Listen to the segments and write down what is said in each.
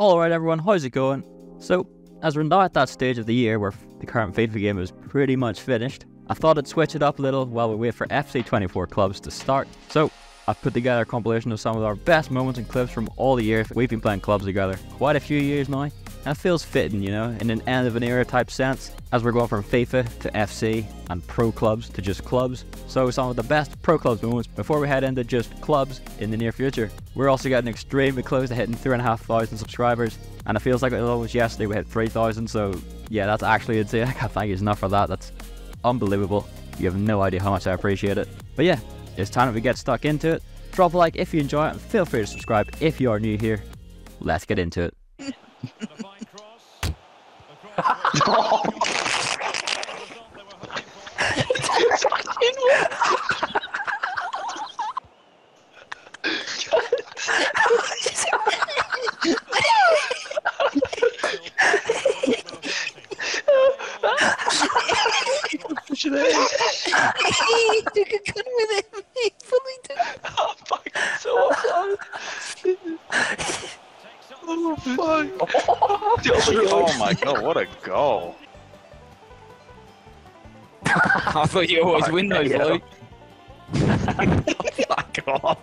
Alright everyone, how's it going? So, as we're now at that stage of the year where the current FIFA game is pretty much finished, I thought I'd switch it up a little while we wait for FC 24 Clubs to start. So, I've put together a compilation of some of our best moments and clips from all the years we've been playing clubs together, quite a few years now, and it feels fitting, you know, in an end of an era type sense, as we're going from FIFA to FC and pro clubs to just clubs. So some of the best pro clubs moments before we head into just clubs in the near future. We're also getting extremely close to hitting 3,500 subscribers, and it feels like it was almost yesterday we hit 3,000, so yeah, that's actually insane. I can't thank you enough for that. That's unbelievable. You have no idea how much I appreciate it. But yeah, it's time that we get stuck into it. Drop a like if you enjoy it, and feel free to subscribe if you are new here. Let's get into it. He took a gun with him. He fully did. Oh, fuck. So oh, fuck. Oh, my God. What a goal. I thought you always win those, Luke. Fuck off.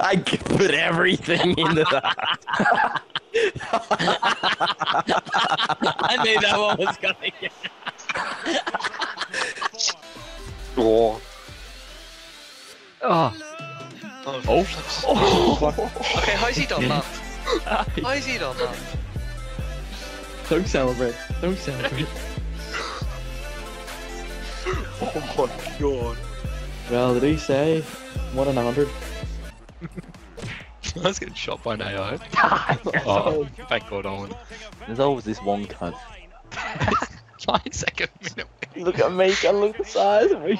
I could put everything into that. I knew that one was coming. Oh. Oh. Oh. Oh. Oh. Okay, how's he done that? How's he done that? Don't celebrate. Don't celebrate. Oh my God. Well, did he say 1 in 100? I was getting shot by an AI. Oh, thank God, Owen. There's always this one cunt. 9 second minute. Look at me, I look at the size of me.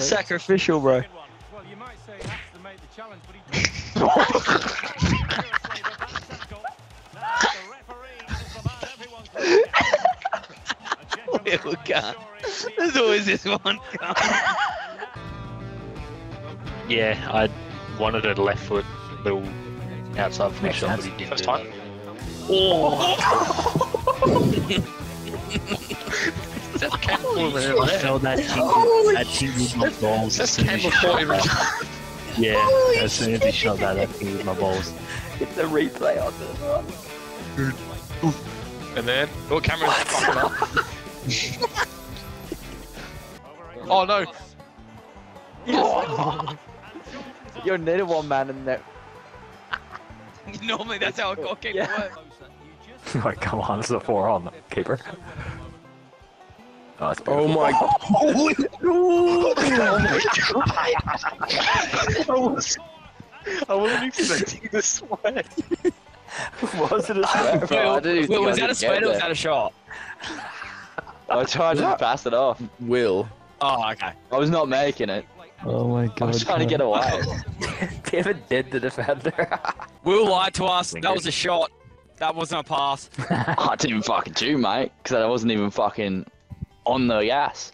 Sacrificial, bro. Well, you might say that's the made the challenge, but he Little gun. There's always this one. Yeah, I wanted a left foot little outside foot shot, but he didn't. First time. Oh. As soon as he shot that, I threw my balls. It's a replay on this one. And then, your camera's fucking up. Oh no! Oh. You're neither one man in there. Normally that's how a goalkeeper works. Like, come on, this is a 4-on, keeper. Oh, oh my God! I wasn't expecting the sweat. Was it a sweat? Will, was that a sweat or was that a shot? I tried to pass it off. Will. Oh, okay. I was not making it. Oh my God. I was trying to get away. David did the defender. Will lied to us. That was a shot. That wasn't a pass. I didn't fucking do, mate, because I wasn't even fucking on the gas.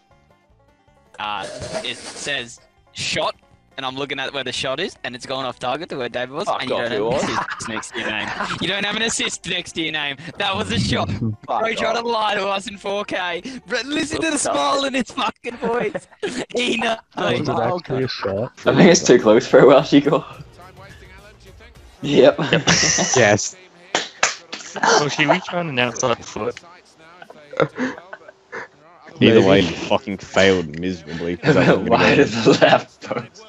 It says shot, and I'm looking at where the shot is, and it's gone off target to where David was, and you don't have an assist next to your name. You don't have an assist next to your name. That was a shot. Bro tried to lie to us in 4K. But listen to the smile in his fucking voice. He knows. That was actually a shot. I think it's too close for a Welshy goal. Yep. Yes. Well, she reached around an outside foot. Either way, he fucking failed miserably. Why did the left post?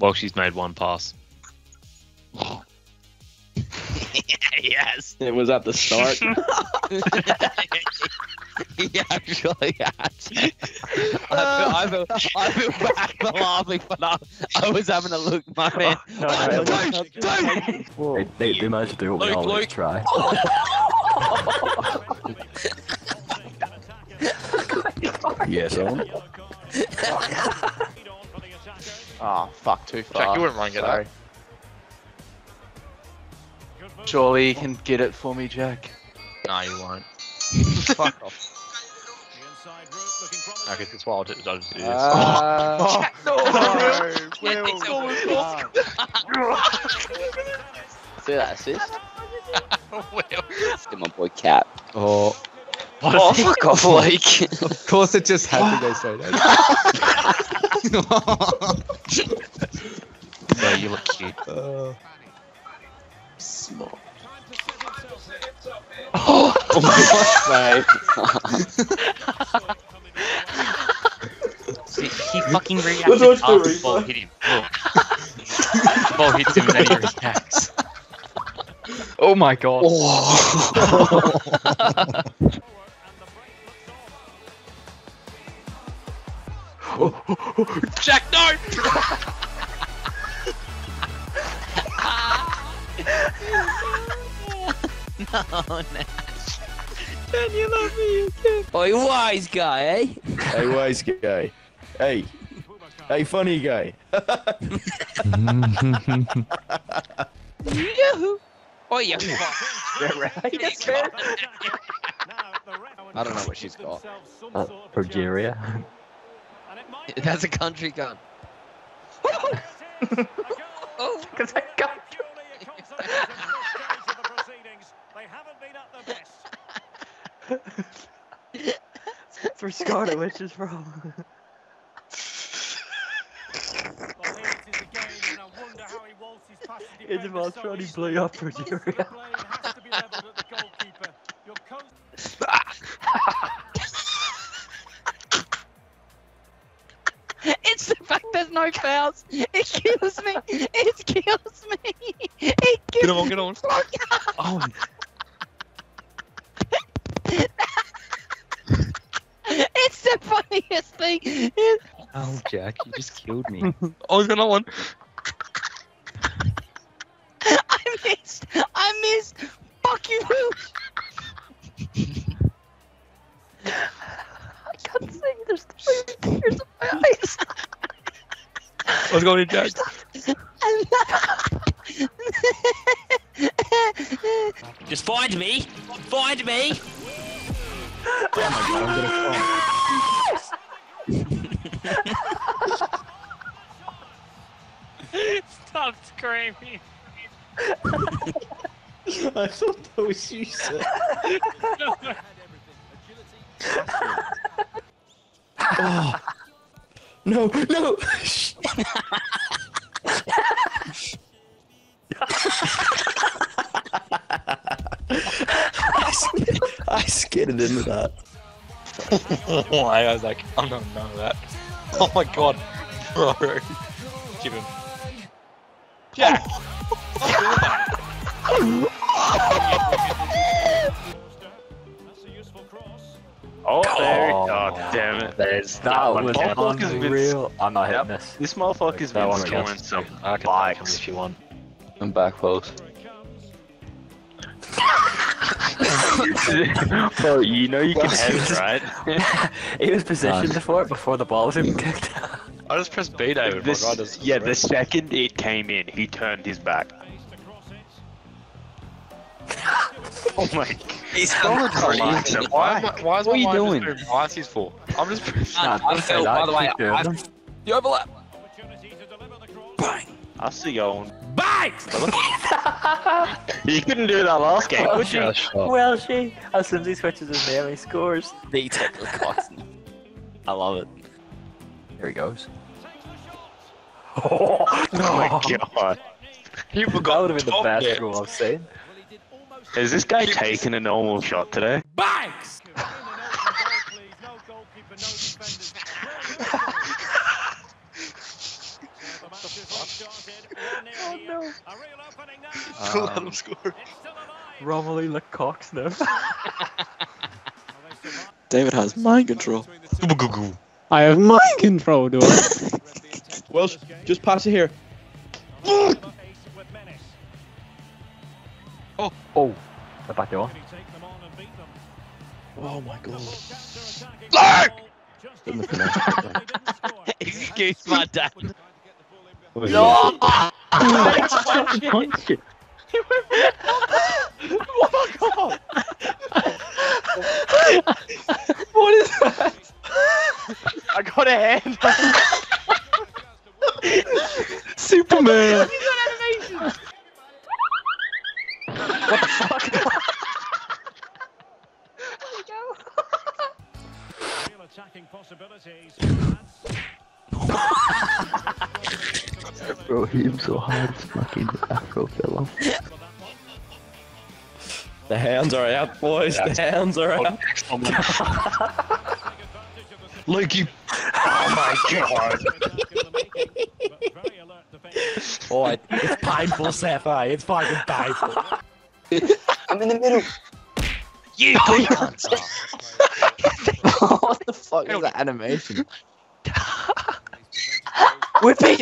Well, she's made one pass. Yes! It was at the start. He actually had to. I feel bad for laughing, but I was having a look, my man. Don't! They managed to do what we always try. Yes, Owen. Oh, fuck, too far. Jack, you wouldn't mind getting that. Surely you can get it for me, Jack. No, you won't. Fuck off. I guess it's what I'll do. See that assist? Get my boy Cap. Oh. Oh, fuck off, like. Of course it just had to go straight over. Yeah, you look cute. Small. Oh, oh my god, mate. He fucking reacted after the ball hit him. Look. The ball hits him and then he reacts. Oh my god. Oh. Jack, no! No, Nash. Can you love me? You can't. Oh, wise guy, eh? Hey, wise guy. Hey. Hey, funny guy. Yahoo! Oh, yeah. I don't know what she's got. Progeria. That's a country gun. Oh, because I got. That's where Scarlet Witch is from. It's about trying to blow up Progeria. It's the fact there's no fouls. It kills me. It kills me. It kills me. Get on, get on. Oh. It's the funniest thing. Oh, Jack, you just killed me. Oh, he's got another one. I missed. I missed. Fuck you, Will. I can't see. There's tears in my eyes. What's going on, Jack? Just find me. Find me. Oh my god, I'm gonna fall. Stop screaming. I thought that was you, sir. Oh. No, no! I skidded into that. I was like, I don't know that. Oh my god, bro. Give him. Jack! Oh, there we go. Oh, damn it. There's that one. Unreal. I'm not hitting this. This motherfucker's been scoring some bikes. If you want. I'm back close. So you know you can head, right? He was positioned for it before the ball was even kicked. I just pressed B, David. Yeah, the second it came in, he turned his back. Oh my god. He's going to try. Why is what are you doing? Ices for? I'm just pressing. I'm fell, by the way. The overlap. Bang. I see you on. Bang! You couldn't do that last game, could you? Welshy, as soon as he switches his name, he scores. The technical constant. I love it. Here he goes. Oh, no. Oh my god. You forgot. That would have been the best goal I've seen. Is this guy taking a normal shot today? Banks! Oh no! Let him score. Romelu Lukaku now. David has mind control. I have mind control, dude. Well, just pass it here. Oh! Oh! The back door. Oh my god. Excuse my dad. No! Punch it! Oh my god! What is that? I got a hand. Superman. You got animations. What the fuck? There we go. Attacking possibilities. Bro, hit him so hard, smacking the afro fell off. The hounds are out, boys. Yeah. The hounds are out. Luke, you. Oh my god. Oh, it's painful, Sapphire. It's fucking painful. I'm in the middle. You can't. What the fuck is that animation? Whippy!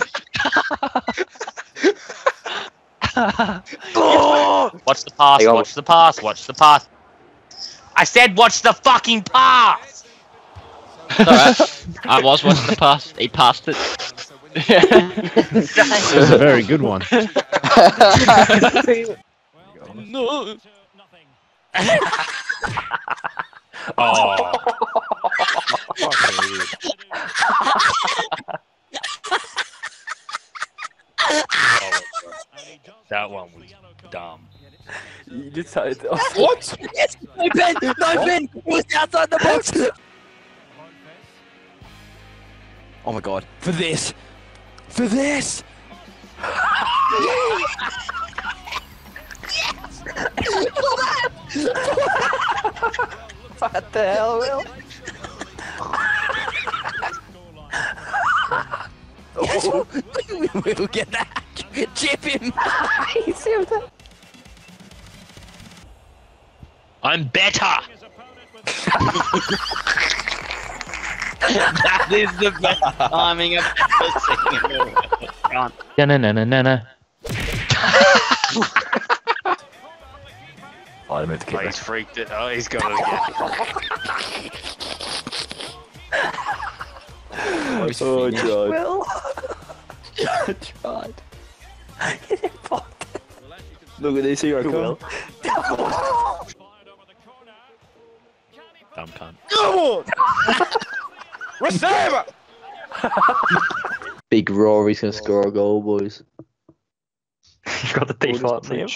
Watch the pass, watch the pass, watch the pass. I said watch the fucking pass! Alright, I was watching the pass, he passed it. It was a very good one. No! Oh! That one was dumb. You just it off. What? Yes! No, Ben! No, what? Ben! It was outside the box! Oh my god. For this! For this! Yes! What the hell, Will? Yes, we'll get that! Chip him! I'm better! That is the best timing I've ever seen. Na-na-na-na-na-na. Oh, I meant to get back. He's freaked it. Oh, he's got it again. Oh, God. Will. I tried. Look at this, here I come. Dumb cunt. Go on! Receiver! Big Rory's gonna score a goal, boys. You've got the default name.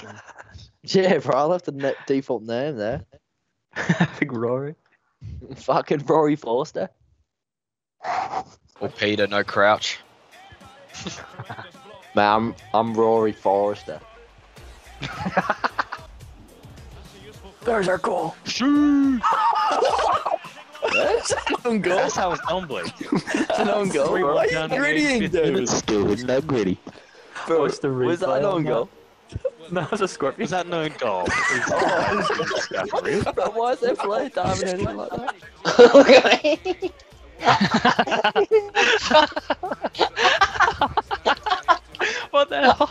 Yeah, bro, I left the default name there. Big Rory. Fucking Rory Forrester. Or Peter, no Crouch. Man, I'm Rory Forrester. There's our goal. Shoot! That's an own goal. That's how it's done, Blake. That's an own goal. Why are you grittying, dude? It's no gritty. What's the replay? Was that an own goal? No, it was a scorpion. Was that an own goal? But why is there flag diving in like that? Look at me. What the hell?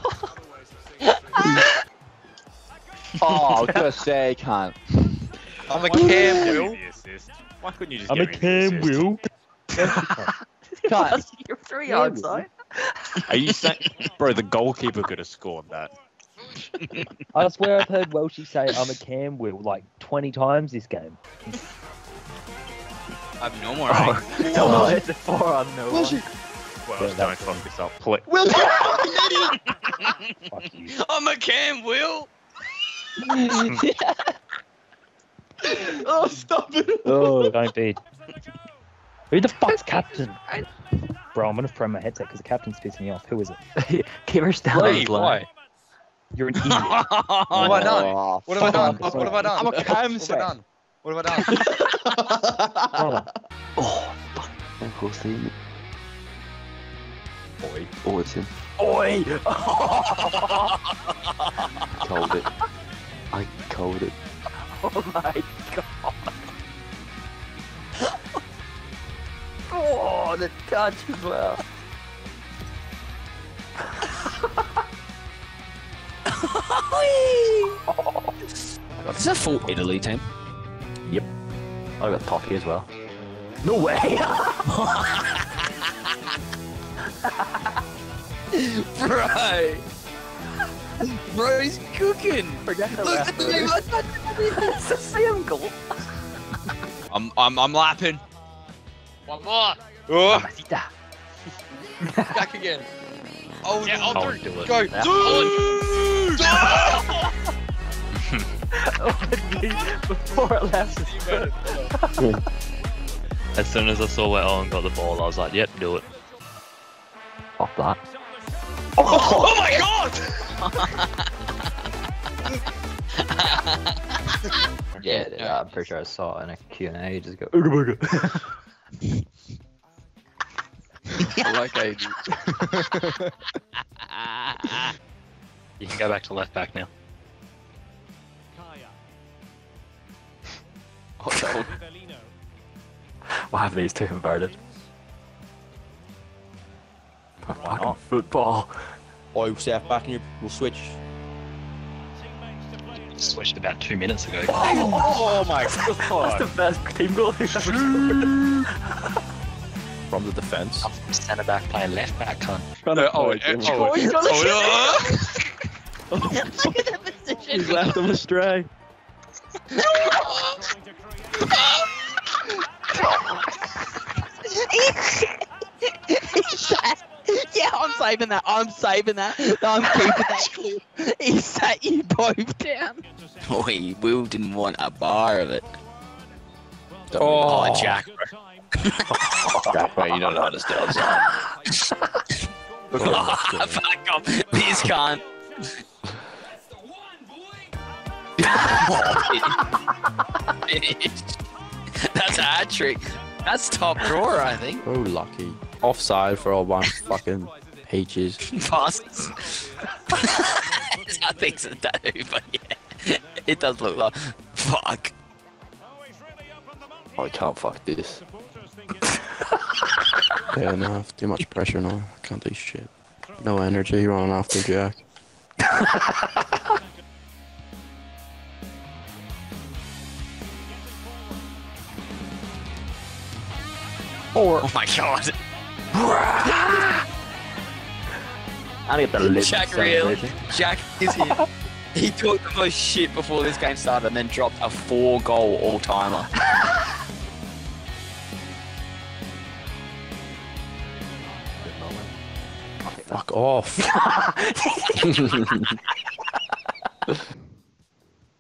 Oh, just say, cunt. I'm a cam, Will. Why couldn't you just I'm get a cam, Will. Guys, you're 3 yards outside. Are you saying, bro? The goalkeeper could have scored that. I swear I've heard Welshy say I'm a cam, Will, like 20 times this game. I've no more. No, it's a 4 on no one. Well, yeah, don't fuck this up, please. Will, fuck you. I'm a cam, Will. Oh, stop it. Oh, don't be. Who the fuck's captain? Bro, I'm gonna throw my headset because the captain's pissing me off. Who is it? Kirush down. Why? You're an idiot. What have I done? What have I done? I'm a cam, Sedan. What have I done? Oh, fuck. Of course they didn't. Oi. Oh, it's him. Oi! I called it. I called it. Oh my god. Oh, the touch as well. Is that full Italy team? Yep. I got Pocky as well. No way! Bro! Bro, he's cooking! Look at the name! That's the same goal! I'm lapping! One more. Oh. Back again. Oh, yeah, no. I'll do it. Go. Before it left. As soon as I saw where Owen got the ball, I was like, yep, do it. Off that. Oh, oh my god! Yeah, dude, I'm pretty sure I saw it in a Q&A, you just go, I like agent. You can go back to left back now. Kaya. Oh, why have these two inverted? Fucking football. Or we'll step back and we'll switch. Switched about 2 minutes ago. Oh, oh my god! That's the best team goal they've ever scored. From the defence. Centre back playing left back, cunt. No, oh, he's got a shot! Look at that position! He's left him astray. Yeah, I'm saving that. I'm saving that. I'm keeping that clip. He sat you both down. Boy, Will didn't want a bar of it. Don't oh, Jack. Jack, mate, you don't know how to stay outside. Fuck off. Please can't. That's a hat trick. That's top drawer, I think. Oh, lucky. Offside for all one fucking peaches. Passes. I think so, but yeah. It does look like. Fuck. Oh, I can't fuck this. Yeah, enough. Too much pressure now. I can't do shit. No energy running after Jack. Or. Oh my god. I need the Jack real. Jack is here. He talked the most shit before this game started and then dropped a 4-goal all-timer. Fuck off.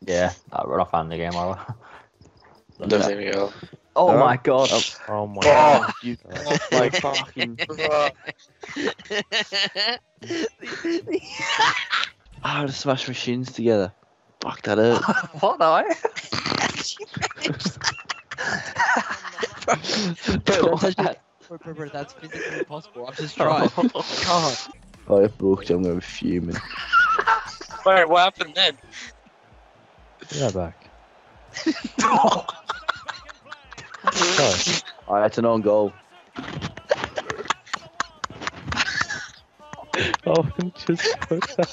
Yeah, that run off hand the game over. Doesn't even go. Oh no. My god! Oh my god! You my fucking! How to smash machines together? Fuck that up! What now? Bro, that's physically impossible. I've just tried. God! I booked. I'm going to be fuming. Wait, what happened then? Yeah, back. Oh. Alright, that's an own goal. Oh, I'm just so sad.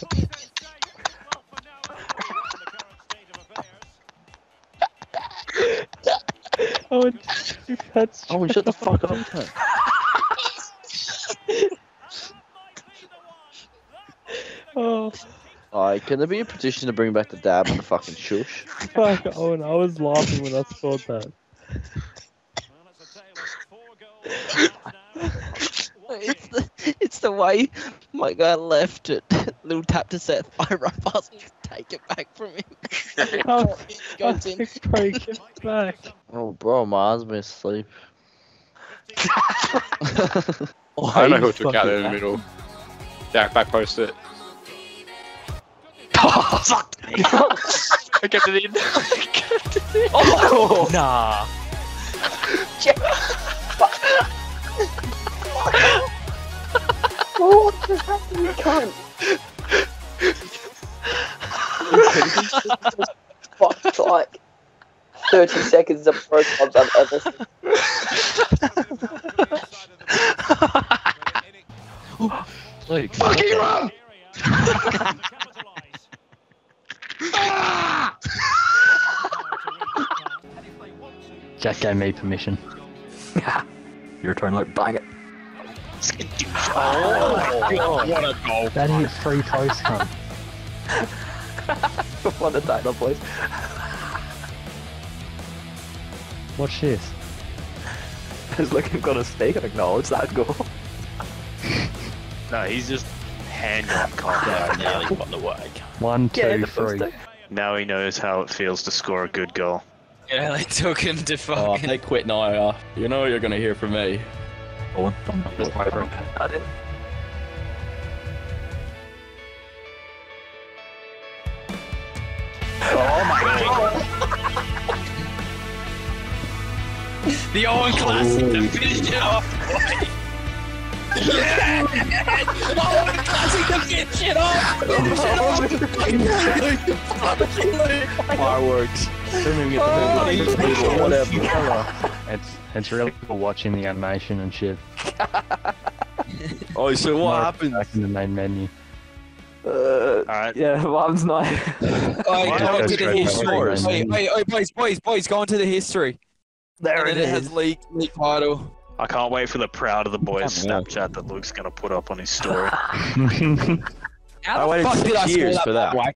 Oh, that's oh, shut the fuck up. Oh. Alright, can there be a petition to bring back the dab and the fucking shush? Fuck, Owen, I was laughing when I saw that. It's the way my guy left it. Little tap to Seth. I run past him to take it back from him. Oh, goes in. Back. Oh, bro, my eyes been asleep. Oh, I don't know who took out in the middle. Jack, back post it. Oh, fuck! I kept it in. I kept it in. Oh, nah. Jack. What just happened? You can't. Fucked like 30 seconds of pro clubs I've ever seen. Luke, fucking run! Jack gave me permission. Your turn, Luke. Bang it. Oh, my god, what a goal. That hit three posts, cunt. What a title, boys. Watch this. Because look, you've got a stake and acknowledge that goal. No, he's just hand on contact nearly on the way. 1, 2, 3. Now he knows how it feels to score a good goal. Yeah, they took him to fucking... Oh, they quit now. You know what you're going to hear from me. Owen, I'm just wavering. I didn't. Oh my god! The Owen Classic to finish it off! Yeah! Owen Classic to finish it off! Finish it off! Fireworks. It's really cool watching the animation and shit. Oh, so what happened? Back in the main menu. Alright. Yeah, what happens now? Go into the history. Wait, boys, go into the history. There it is. It has leaked title. I can't wait for the proud of the boys Snapchat that Luke's gonna put up on his story. How the fuck did I score that?